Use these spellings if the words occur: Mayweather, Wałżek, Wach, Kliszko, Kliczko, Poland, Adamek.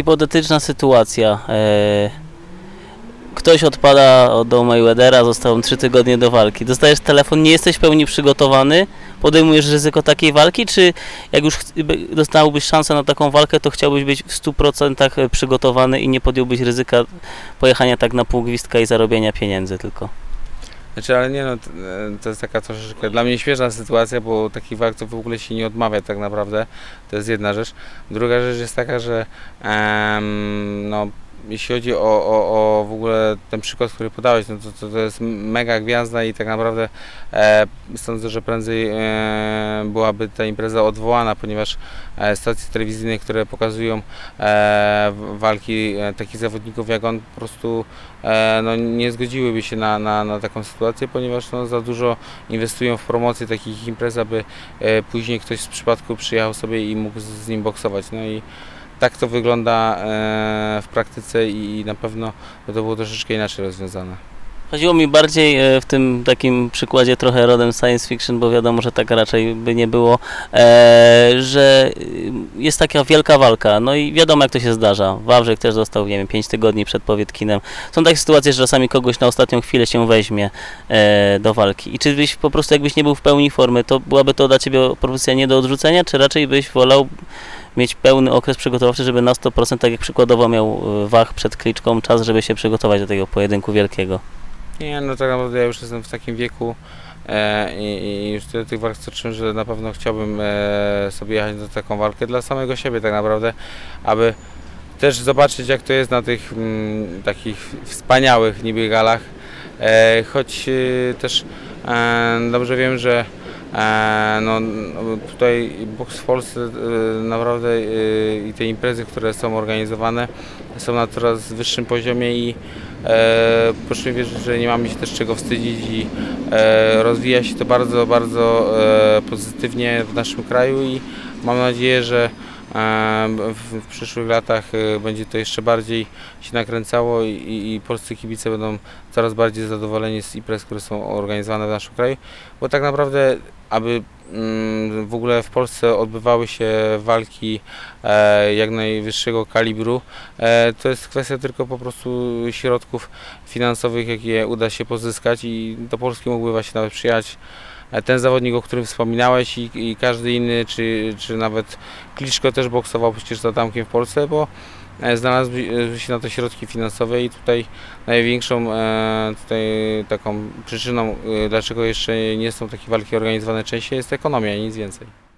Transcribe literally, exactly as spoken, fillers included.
hipotetyczna sytuacja. Ktoś odpada do Mayweathera, zostają trzy tygodnie do walki. Dostajesz telefon, nie jesteś w pełni przygotowany, podejmujesz ryzyko takiej walki, czy jak już dostałbyś szansę na taką walkę, to chciałbyś być w stu procentach przygotowany i nie podjąłbyś ryzyka pojechania tak na pół gwizdka i zarobienia pieniędzy tylko? Znaczy, ale nie no, to jest taka troszeczkę dla mnie świeża sytuacja, bo takich walk to w ogóle się nie odmawia tak naprawdę, to jest jedna rzecz. Druga rzecz jest taka, że em, no, jeśli chodzi o, o, o w ogóle ten przykład, który podałeś, no to, to, to jest mega gwiazda i tak naprawdę e, sądzę, że prędzej e, byłaby ta impreza odwołana, ponieważ e, stacje telewizyjne, które pokazują e, walki e, takich zawodników jak on, po prostu e, no, nie zgodziłyby się na, na, na taką sytuację, ponieważ no, za dużo inwestują w promocję takich imprez, aby e, później ktoś z przypadku przyjechał sobie i mógł z, z nim boksować. No i tak to wygląda w praktyce i na pewno to było troszeczkę inaczej rozwiązane. Chodziło mi bardziej w tym takim przykładzie trochę rodem science fiction, bo wiadomo, że tak raczej by nie było, że jest taka wielka walka, no i wiadomo jak to się zdarza. Wałżek też dostał, nie wiem, pięć tygodni przed powiedkinem. Są takie sytuacje, że czasami kogoś na ostatnią chwilę się weźmie do walki. I czy byś po prostu, jakbyś nie był w pełni formy, to byłaby to dla Ciebie propozycja nie do odrzucenia, czy raczej byś wolał mieć pełny okres przygotowawczy, żeby na sto procent, tak jak przykładowo miał Wach przed Kliczką, czas, żeby się przygotować do tego pojedynku wielkiego? Nie, no tak naprawdę ja już jestem w takim wieku e, i, i już tyle tych walk stoczyłem, że na pewno chciałbym e, sobie jechać na taką walkę dla samego siebie tak naprawdę, aby też zobaczyć jak to jest na tych m, takich wspaniałych niby galach, e, choć e, też e, dobrze wiem, że no, tutaj boks w Polsce naprawdę i te imprezy, które są organizowane, są na coraz wyższym poziomie i e, proszę wierzyć, że nie mamy się też czego wstydzić i e, rozwija się to bardzo, bardzo e, pozytywnie w naszym kraju i mam nadzieję, że w przyszłych latach będzie to jeszcze bardziej się nakręcało i, i polscy kibice będą coraz bardziej zadowoleni z imprez, które są organizowane w naszym kraju, bo tak naprawdę aby w ogóle w Polsce odbywały się walki jak najwyższego kalibru, to jest kwestia tylko po prostu środków finansowych, jakie uda się pozyskać i do Polski mógłby właśnie nawet przyjechać ten zawodnik, o którym wspominałeś i, i każdy inny, czy, czy nawet Kliszko też boksował przecież z Adamkiem w Polsce, bo znalazły się na to środki finansowe i tutaj największą tutaj taką przyczyną, dlaczego jeszcze nie są takie walki organizowane częściej, jest ekonomia i nic więcej.